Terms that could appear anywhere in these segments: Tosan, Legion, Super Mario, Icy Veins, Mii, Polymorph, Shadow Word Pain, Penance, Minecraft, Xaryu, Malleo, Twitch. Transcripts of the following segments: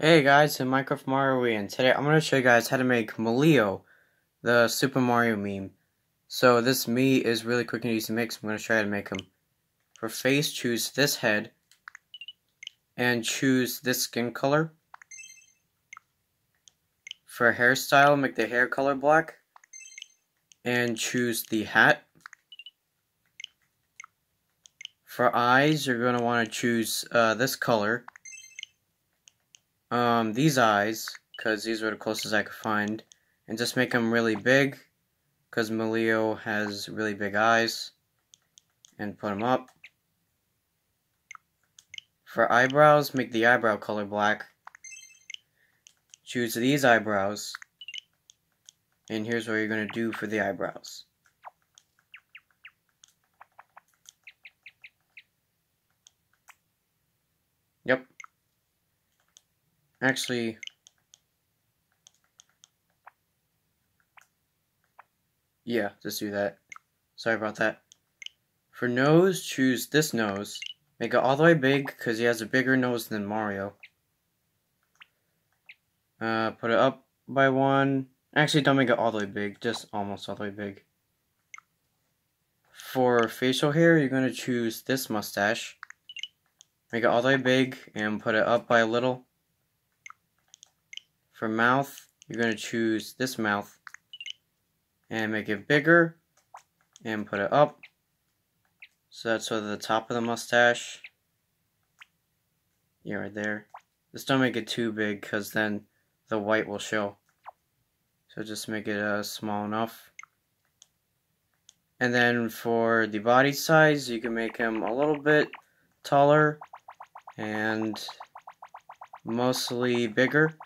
Hey guys, I'm Minecraft Mario, and today I'm going to show you guys how to make Malleo, the Super Mario meme. So this Mii is really quick and easy to make, so I'm going to show you how to make him. For face, choose this head, and choose this skin color. For hairstyle, make the hair color black, and choose the hat. For eyes, you're going to want to choose this color. These eyes, because these were the closest I could find, and just make them really big, because Malleo has really big eyes, and put them up. For eyebrows, make the eyebrow color black, choose these eyebrows, and here's what you're going to do for the eyebrows. Yep. Actually, yeah, just do that. Sorry about that. For nose, choose this nose. Make it all the way big, because he has a bigger nose than Mario. Put it up by one. Actually, don't make it all the way big, just almost all the way big. For facial hair, you're going to choose this mustache. Make it all the way big, and put it up by a little. For mouth, you're going to choose this mouth and make it bigger and put it up. So that's sort of the top of the mustache. Yeah, right there. Just don't make it too big, because then the white will show. So just make it small enough. And then for the body size, you can make him a little bit taller and mostly bigger.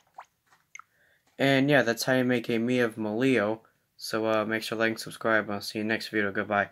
And yeah, that's how you make a Mii of Malleo. So make sure to like and subscribe. I'll see you next video. Goodbye.